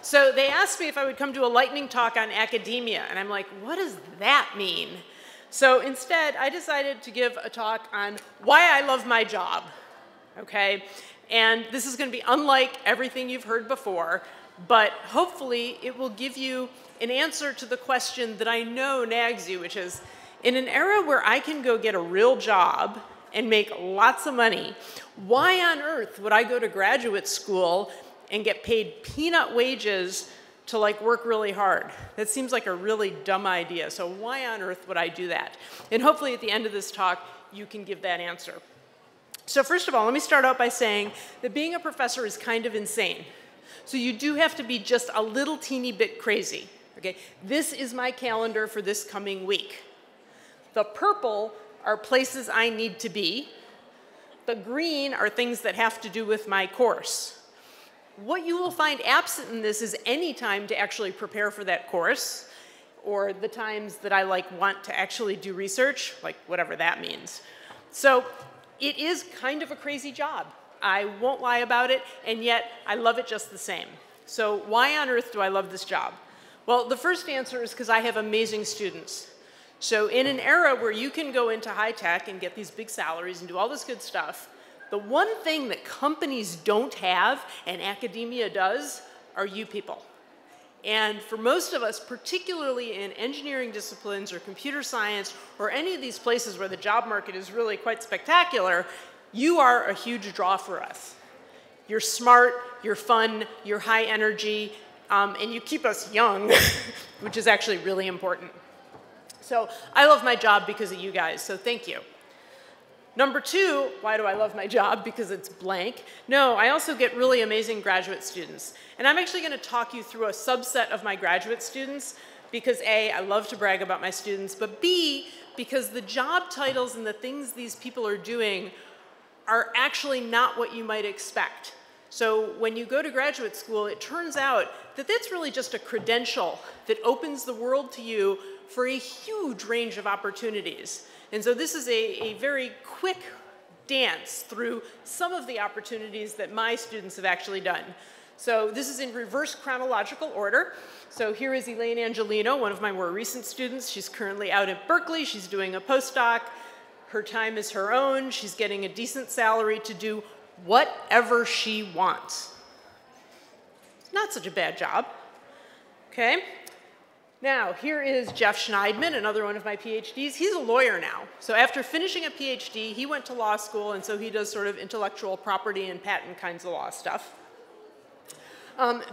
So they asked me if I would come do a lightning talk on academia, and I'm like, what does that mean? So instead, I decided to give a talk on why I love my job, okay? And this is going to be unlike everything you've heard before, but hopefully it will give you an answer to the question that I know nags you, which is, in an era where I can go get a real job and make lots of money, why on earth would I go to graduate school and get paid peanut wages to like work really hard? That seems like a really dumb idea, so why on earth would I do that? And hopefully at the end of this talk, you can give that answer. So first of all, let me start out by saying that being a professor is kind of insane. So you do have to be just a little teeny bit crazy, okay? This is my calendar for this coming week. The purple are places I need to be. The green are things that have to do with my course. What you will find absent in this is any time to actually prepare for that course, or the times that I want to actually do research, like whatever that means. So it is kind of a crazy job. I won't lie about it, and yet I love it just the same. So why on earth do I love this job? Well, the first answer is because I have amazing students. So in an era where you can go into high tech and get these big salaries and do all this good stuff, the one thing that companies don't have and academia does are you people. And for most of us, particularly in engineering disciplines or computer science or any of these places where the job market is really quite spectacular, you are a huge draw for us. You're smart, you're fun, you're high energy, and you keep us young, which is actually really important. So I love my job because of you guys, so thank you. Number two, why do I love my job? Because it's blank. No, I also get really amazing graduate students. And I'm actually going to talk you through a subset of my graduate students because A, I love to brag about my students, but B, because the job titles and the things these people are doing are actually not what you might expect. So when you go to graduate school, it turns out that that's really just a credential that opens the world to you for a huge range of opportunities. And so this is a very quick dance through some of the opportunities that my students have actually done. So this is in reverse chronological order. So here is Elaine Angelino, one of my more recent students. She's currently out at Berkeley. She's doing a postdoc. Her time is her own. She's getting a decent salary to do whatever she wants. It's not such a bad job, okay? Now, here is Jeff Schneidman, another one of my PhDs. He's a lawyer now. So after finishing a PhD, he went to law school, and so he does sort of intellectual property and patent kinds of law stuff.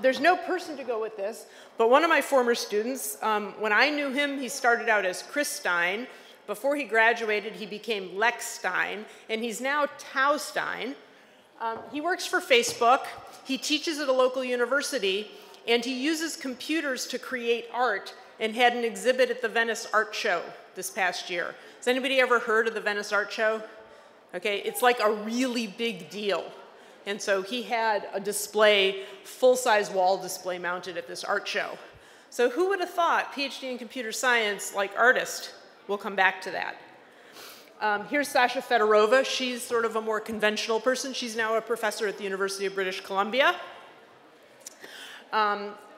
There's no person to go with this, but one of my former students, when I knew him, he started out as Chris Stein. Before he graduated, he became Lex Stein, and he's now Tao Stein. He works for Facebook. He teaches at a local university, and he uses computers to create art and had an exhibit at the Venice Art Show this past year. Has anybody ever heard of the Venice Art Show? Okay, it's like a really big deal. And so he had a display, full-size wall display mounted at this art show. So who would have thought PhD in computer science, like artist? We'll come back to that. Here's Sasha Fedorova. She's sort of a more conventional person. She's now a professor at the University of British Columbia.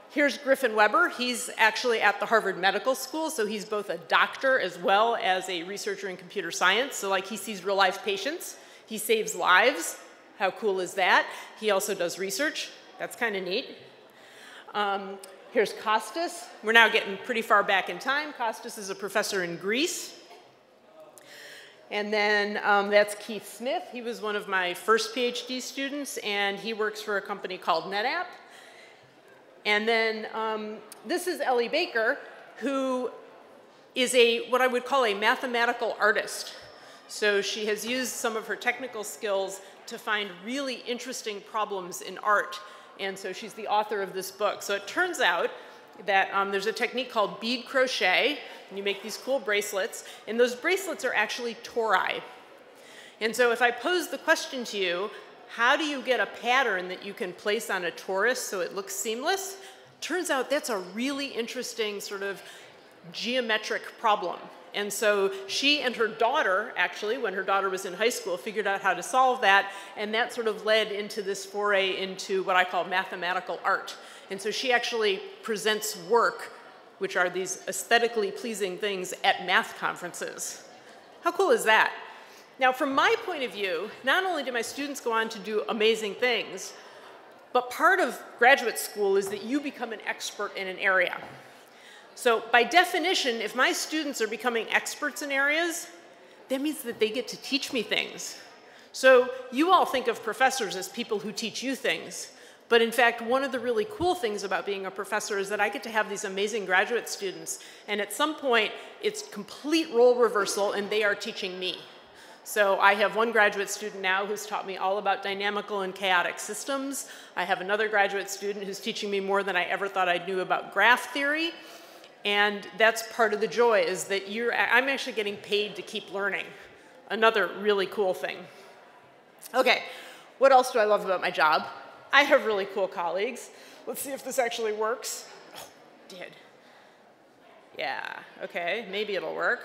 Here's Griffin Weber. He's actually at the Harvard Medical School, so he's both a doctor as well as a researcher in computer science. So like he sees real life patients. He saves lives. How cool is that? He also does research. That's kind of neat. Here's Kostas. We're now getting pretty far back in time. Kostas is a professor in Greece. And then that's Keith Smith. He was one of my first PhD students, and he works for a company called NetApp. And then this is Ellie Baker, who is what I would call a mathematical artist. So she has used some of her technical skills to find really interesting problems in art. And so she's the author of this book. So it turns out that there's a technique called bead crochet, and you make these cool bracelets. And those bracelets are actually tori. And so if I pose the question to you, how do you get a pattern that you can place on a torus so it looks seamless? Turns out that's a really interesting sort of geometric problem. And so she and her daughter, actually, when her daughter was in high school, figured out how to solve that, and that sort of led into this foray into what I call mathematical art. And so she actually presents work, which are these aesthetically pleasing things, at math conferences. How cool is that? Now, from my point of view, not only do my students go on to do amazing things, but part of graduate school is that you become an expert in an area. So by definition, if my students are becoming experts in areas, that means that they get to teach me things. So you all think of professors as people who teach you things. But in fact, one of the really cool things about being a professor is that I get to have these amazing graduate students. And at some point, it's complete role reversal, and they are teaching me. So I have one graduate student now who's taught me all about dynamical and chaotic systems. I have another graduate student who's teaching me more than I ever thought I knew about graph theory. And that's part of the joy, is that I'm actually getting paid to keep learning. Another really cool thing. OK, what else do I love about my job? I have really cool colleagues. Let's see if this actually works. Oh, it did. Yeah, OK, maybe it'll work.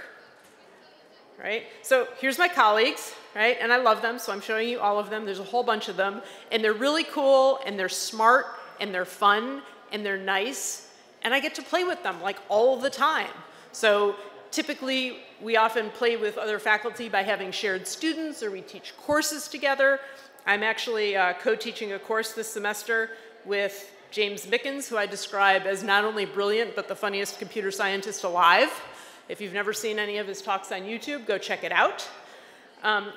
Right? So here's my colleagues, right? And I love them, so I'm showing you all of them. There's a whole bunch of them. And they're really cool, and they're smart, and they're fun, and they're nice. And I get to play with them, like, all the time. So typically, we often play with other faculty by having shared students, or we teach courses together. I'm actually co-teaching a course this semester with James Mickens, who I describe as not only brilliant, but the funniest computer scientist alive. If you've never seen any of his talks on YouTube, go check it out.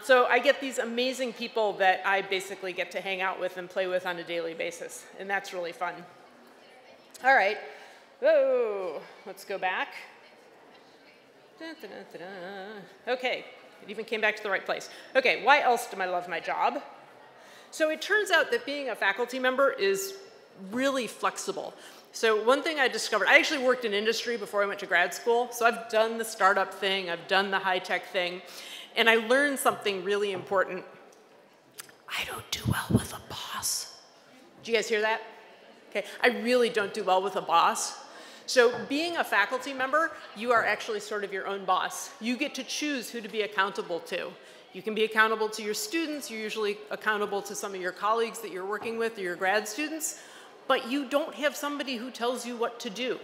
So I get these amazing people that I basically get to hang out with and play with on a daily basis, and that's really fun. All right, whoa, let's go back. Okay, it even came back to the right place. Okay, why else do I love my job? So it turns out that being a faculty member is really flexible. So one thing I discovered, I actually worked in industry before I went to grad school, so I've done the startup thing, I've done the high-tech thing, and I learned something really important. I don't do well with a boss. Did you guys hear that? Okay, I really don't do well with a boss. So being a faculty member, you are actually sort of your own boss. You get to choose who to be accountable to. You can be accountable to your students, you're usually accountable to some of your colleagues that you're working with, or your grad students, but you don't have somebody who tells you what to do.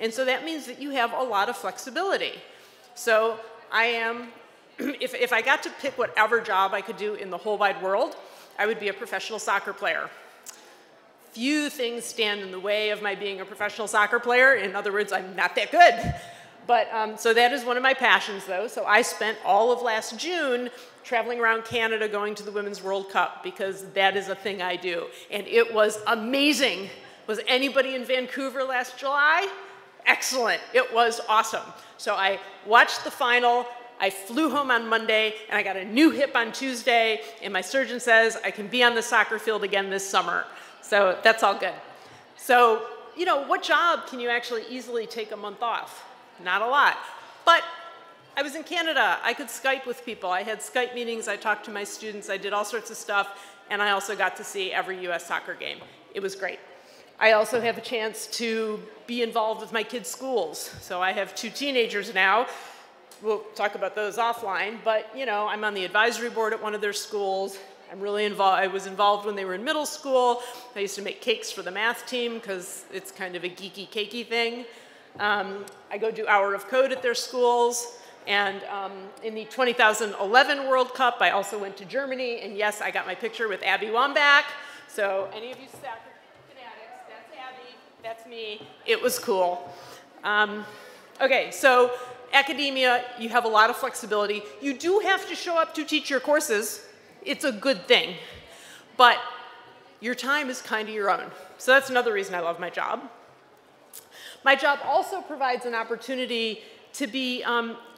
And so that means that you have a lot of flexibility. So I am, if I got to pick whatever job I could do in the whole wide world, I would be a professional soccer player. Few things stand in the way of my being a professional soccer player. In other words, I'm not that good. But so that is one of my passions, though. So I spent all of last June traveling around Canada going to the Women's World Cup, because that is a thing I do. And it was amazing. Was anybody in Vancouver last July? Excellent. It was awesome. So I watched the final. I flew home on Monday, and I got a new hip on Tuesday. And my surgeon says I can be on the soccer field again this summer. So that's all good. So, you know, what job can you actually easily take a month off? Not a lot. But I was in Canada. I could Skype with people. I had Skype meetings. I talked to my students. I did all sorts of stuff. And I also got to see every US soccer game. It was great. I also have a chance to be involved with my kids' schools. So I have 2 teenagers now. We'll talk about those offline. But, you know, I'm on the advisory board at one of their schools. I'm really involved. I was involved when they were in middle school. I used to make cakes for the math team, because it's kind of a geeky, cakey thing. I go do Hour of Code at their schools. And in the 2011 World Cup, I also went to Germany. And yes, I got my picture with Abby Wambach. So any of you soccer fanatics, that's Abby, that's me. It was cool. OK, so academia, you have a lot of flexibility. You do have to show up to teach your courses. It's a good thing. But your time is kind of your own. So that's another reason I love my job. My job also provides an opportunity to be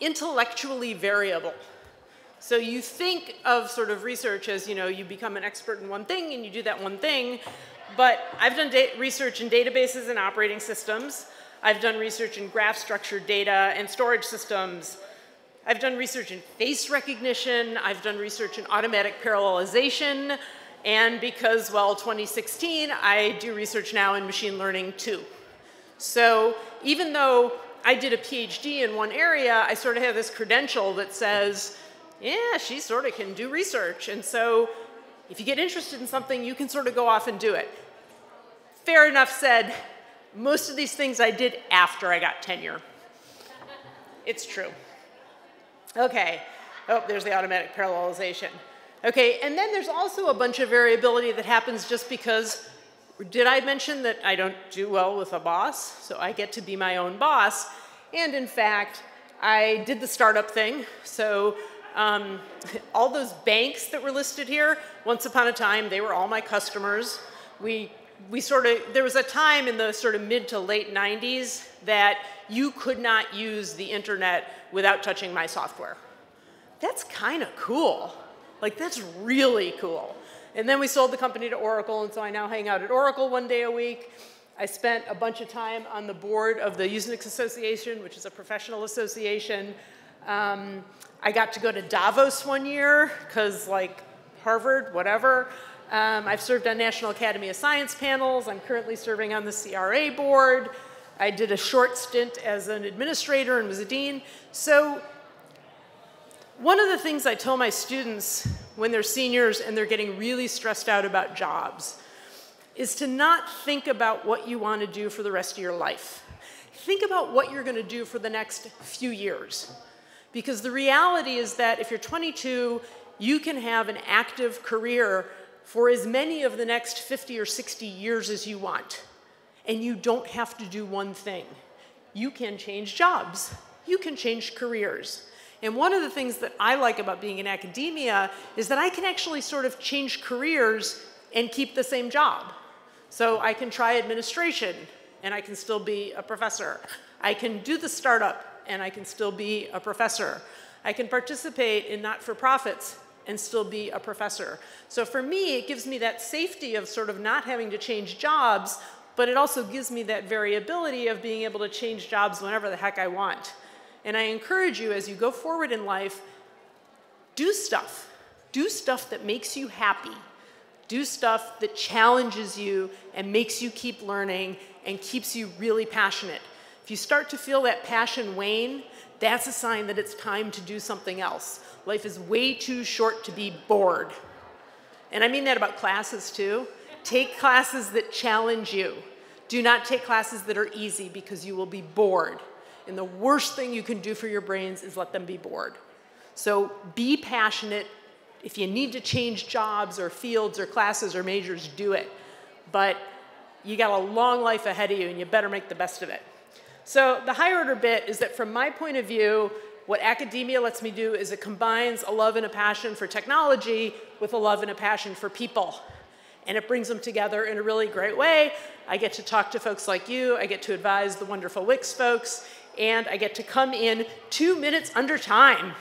intellectually variable. So you think of sort of research as, you know, you become an expert in one thing and you do that one thing. But I've done research in databases and operating systems. I've done research in graph structured data and storage systems. I've done research in face recognition. I've done research in automatic parallelization. And because, well, 2016, I do research now in machine learning too. So even though I did a PhD in one area, I sort of have this credential that says, yeah, she sort of can do research. And so if you get interested in something, you can sort of go off and do it. fair enough said, most of these things I did after I got tenure. It's true. Okay. Oh, there's the automatic parallelization. Okay, and then there's also a bunch of variability that happens just because, did I mention that I don't do well with a boss? So I get to be my own boss. And in fact, I did the startup thing. So all those banks that were listed here, once upon a time, they were all my customers. We sort of, there was a time in the sort of mid to late 90s that you could not use the internet without touching my software. That's kind of cool. Like, that's really cool. And then we sold the company to Oracle, and so I now hang out at Oracle one day a week. I spent a bunch of time on the board of the Usenix Association, which is a professional association. I got to go to Davos one year, because, like, Harvard, whatever. I've served on National Academy of Science panels. I'm currently serving on the CRA board. I did a short stint as an administrator and was a dean. So one of the things I tell my students when they're seniors and they're getting really stressed out about jobs is to not think about what you want to do for the rest of your life. Think about what you're going to do for the next few years. Because the reality is that if you're 22, you can have an active career for as many of the next 50 or 60 years as you want. And you don't have to do one thing. You can change jobs. You can change careers. And one of the things that I like about being in academia is that I can actually sort of change careers and keep the same job. So I can try administration, and I can still be a professor. I can do the startup, and I can still be a professor. I can participate in not-for-profits and still be a professor. So for me, it gives me that safety of sort of not having to change jobs, but it also gives me that variability of being able to change jobs whenever the heck I want. And I encourage you, as you go forward in life, do stuff. Do stuff that makes you happy. Do stuff that challenges you and makes you keep learning and keeps you really passionate. If you start to feel that passion wane, that's a sign that it's time to do something else. Life is way too short to be bored. And I mean that about classes, too. Take classes that challenge you. Do not take classes that are easy, because you will be bored. And the worst thing you can do for your brains is let them be bored. So be passionate. If you need to change jobs or fields or classes or majors, do it. But you got a long life ahead of you, and you better make the best of it. So the higher order bit is that from my point of view, what academia lets me do is it combines a love and a passion for technology with a love and a passion for people. And it brings them together in a really great way. I get to talk to folks like you. I get to advise the wonderful WiCS folks. And I get to come in 2 minutes under time.